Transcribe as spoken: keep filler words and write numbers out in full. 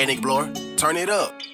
Hey, Nikblor, turn it up.